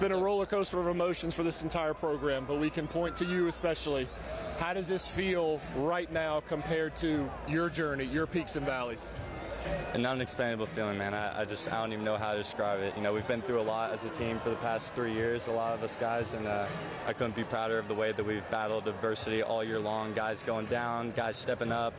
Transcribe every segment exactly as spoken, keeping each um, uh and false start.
It's been a roller coaster of emotions for this entire program, but we can point to you especially. How does this feel right now compared to your journey, your peaks and valleys? An unexplainable feeling, man. I, I just, I don't even know how to describe it. You know, we've been through a lot as a team for the past three years, a lot of us guys, and uh, I couldn't be prouder of the way that we've battled adversity all year long. Guys going down, guys stepping up,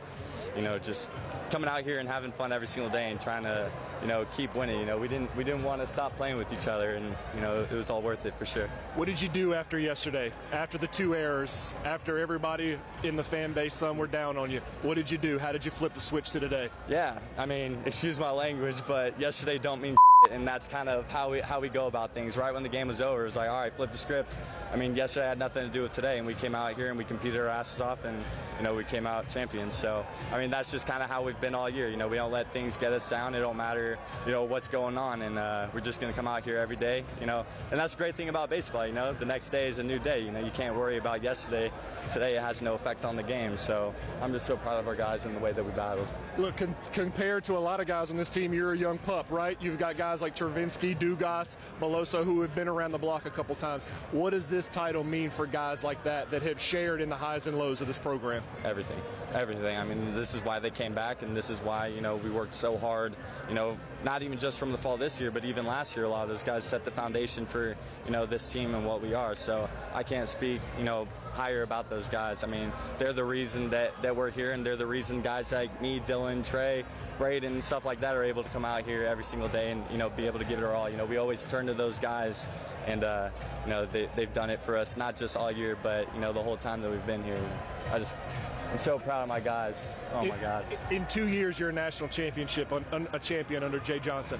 you know, just coming out here and having fun every single day and trying to, you know, keep winning. You know, we didn't, we didn't want to stop playing with each other, and, you know, it was all worth it for sure. What did you do after yesterday, after the two errors, after everybody in the fan base, some were down on you? What did you do? How did you flip the switch to today? Yeah, I mean, excuse my language, but yesterday don't mean shit, and that's kind of how we, how we go about things. Right when the game was over, it was like, all right, flip the script. I mean, yesterday had nothing to do with today, and we came out here and we competed our asses off, and, you know, we came out champions. So, I mean, that's just kind of how we've been all year. You know, we don't let things get us down. It don't matter, you know, what's going on, and uh, we're just going to come out here every day, you know. And that's the great thing about baseball, you know. The next day is a new day. You know, you can't worry about yesterday. Today it has no effect on the game. So I'm just so proud of our guys and the way that we battled. Look, con compared to a lot of guys on this team, you're a young pup, right? You've got guys like Trevinsky, Dugas, Meloso, who have been around the block a couple times. What does this title mean for guys like that that have shared in the highs and lows of this program? Everything. Everything. I mean, this is why they came back, and this is why, you know, we worked so hard, you know, not even just from the fall this year, but even last year, a lot of those guys set the foundation for, you know, this team and what we are. So I can't speak, you know, higher about those guys. I mean, they're the reason that, that we're here, and they're the reason guys like me, Dylan, Trey, Braden, and stuff like that are able to come out here every single day and, you know, be able to give it our all. You know, we always turn to those guys, and, uh, you know, they, they've done it for us, not just all year, but, you know, the whole time that we've been here. I just... I'm so proud of my guys. Oh, my God. In two years, you're a national championship, a champion under Jay Johnson.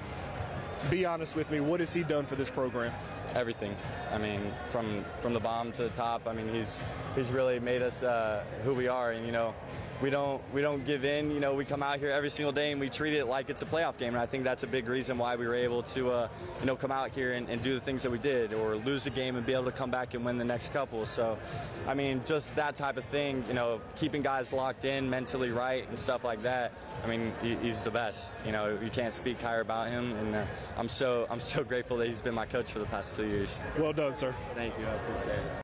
Be honest with me, what has he done for this program? Everything. I mean, from from the bottom to the top. I mean, he's he's really made us uh, who we are, and, you know, we don't we don't give in. You know, we come out here every single day and we treat it like it's a playoff game, and I think that's a big reason why we were able to uh, you know, come out here and, and do the things that we did, or lose the game and be able to come back and win the next couple. So, I mean, just that type of thing. You know, keeping guys locked in, mentally right, and stuff like that. I mean, he, he's the best. You know, you can't speak higher about him, and uh, I'm so I'm so grateful that he's been my coach for the past two years. Well done, sir. Thank you. I appreciate it.